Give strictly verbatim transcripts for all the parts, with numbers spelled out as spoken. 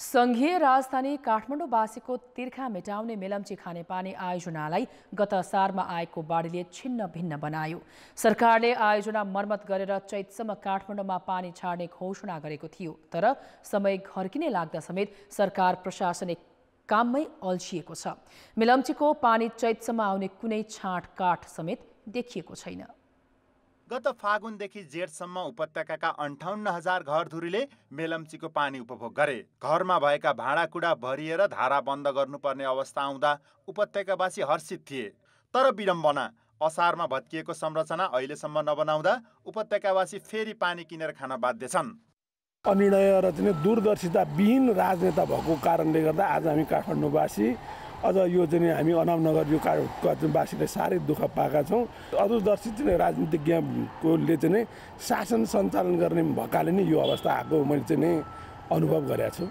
संघीय राजधानी काठमाडौं बासीको तिर्खा मेटाउने मेलम्ची खानेपानी आयोजनालाई गत असारमा आएको बाढीले छिन्न भिन्न बनायो। सरकारले आयोजना मर्मत गरेर चैतसम्म काठमाडौँमा पानी छाड्ने घोषणा गरेको थियो, तर समय घर्किने लाग्दा समेत सरकार प्रशासन एक काममै अल्छिएको छ। मेलम्चीको पानी चैतसम्म आउने कुनै छाँटकाट समेत देखिएको छैन। गत फागुनदेखि जेठसम्म उपत्यकाका अन्ठाउन्न हजार घरधुरीले मेलम्चीको पानी उपभोग गरे। घरमा भएका भाँडाकुँडा भरिएर धारा बन्द गर्नुपर्ने अवस्था आउँदा उपत्यकावासी हर्षित थिए, तर विडम्बना। असारमा भत्किएको संरचना अहिलेसम्म नबनाउँदा उपत्यकावासी फेरि पानी किनेर खान बाध्य छन्। अनिर्णय र दूरदर्शिता विहीन राजनेता भएको कारणले गर्दा आज हामी काठमाडौँवासी, अझ यो चाहिँ हामी अनामनगर यो काठमाडौँवासीले साह्रै दुःख पाएका छौँ। दूरदर्शी चाहिँ राजनीतिज्ञले चाहिँ शासन सञ्चालन गर्ने भएकाले नै यो अवस्था आएको मैले चाहिँ नै अनुभव गरेको छु।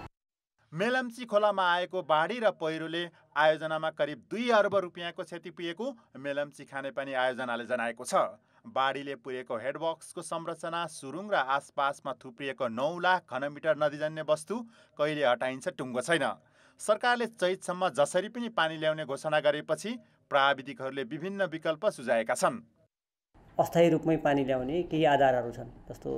मेलम्ची खोलामा आएको बाढी र पहिरोले आयोजनामा करिब दुई अर्ब रुपियाँको क्षति पुगेको मेलम्ची खानेपानी आयोजनाले जनाएको छ। बाढीले पुगेको हेडबक्सको संरचना, सुरुङ र आसपासमा थुप्रिएको नौ लाख घनमिटर नदीजन्य वस्तु कहिले हटाइन्छ टुङ्गो छैन। सरकारले चैतसम्म जसरी पनि पानी ल्याउने घोषणा गरेपछि प्राविधिकहरूले विभिन्न विकल्प सुझाएका छन्। अस्थायी रूपमै पानी ल्याउने केही आधारहरू छन्, जस्तो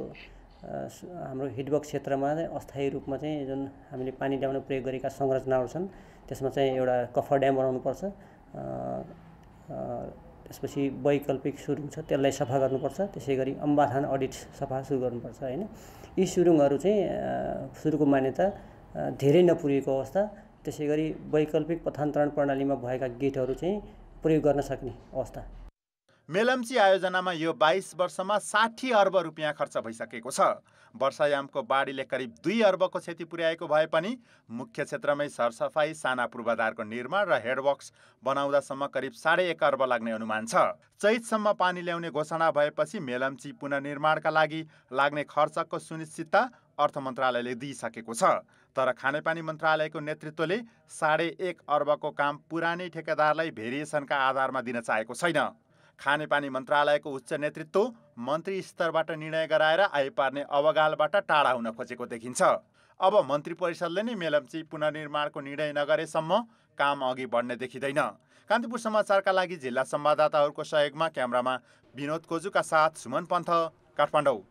हाम्रो हिडबक्स क्षेत्रमा अस्थायी रूपमा चाहिँ जुन हामीले पानी ल्याउन प्रयोग गरेका संरचनाहरू छन्, त्यसमा चाहिँ एउटा कफर ड्याम बनाउनुपर्छ। त्यसपछि वैकल्पिक सुरुङ छ, त्यसलाई सफा गर्नुपर्छ। त्यसै गरी अम्बाथान अडिट सफा सुरु गर्नुपर्छ होइन। यी सुरुङहरू चाहिँ सुरुको मान्यता धेरै नपुगेको अवस्था, त्यसै गरी वैकल्पिक पथान्तरण प्रणालीमा भएका गेटहरू चाहिँ प्रयोग गर्न सक्ने अवस्था। मेलम्ची आयोजनामा यो बाइस वर्षमा साठी अर्ब रुपियाँ खर्च भइसकेको छ। वर्षायामको बाढीले करिब दुई अर्बको क्षति पुर्याएको भए पनि मुख्य क्षेत्रमै सरसफाई, साना पूर्वाधारको निर्माण र हेडवर्क्स बनाउँदासम्म करिब साढे एक अर्ब लाग्ने अनुमान छ। चैतसम्म पानी ल्याउने घोषणा भएपछि मेलम्ची पुनर्निर्माणका लागि लाग्ने खर्चको सुनिश्चितता अर्थ मन्त्रालयले दिइसकेको छ, तर खानेपानी मन्त्रालयको नेतृत्वले साढे एक अर्बको काम पुरानै ठेकेदारलाई भेरिएसनका आधारमा दिन चाहेको छैन। खानेपानी मन्त्रालयको उच्च नेतृत्व मन्त्री स्तरबाट निर्णय गराएर आइपार्ने अवगालबाट टाढा हुन खोजेको देखिन्छ। अब मन्त्री परिषदले नै मेलम्ची पुनर्निर्माणको निर्णय नगरेसम्म काम अघि बढ्ने देखिँदैन। कान्तिपुर समाचारका लागि जिल्ला संवाददाताहरूको सहयोगमा क्यामेरामा विनोद कोजुका साथ सुमन पन्थ, काठमाडौँ।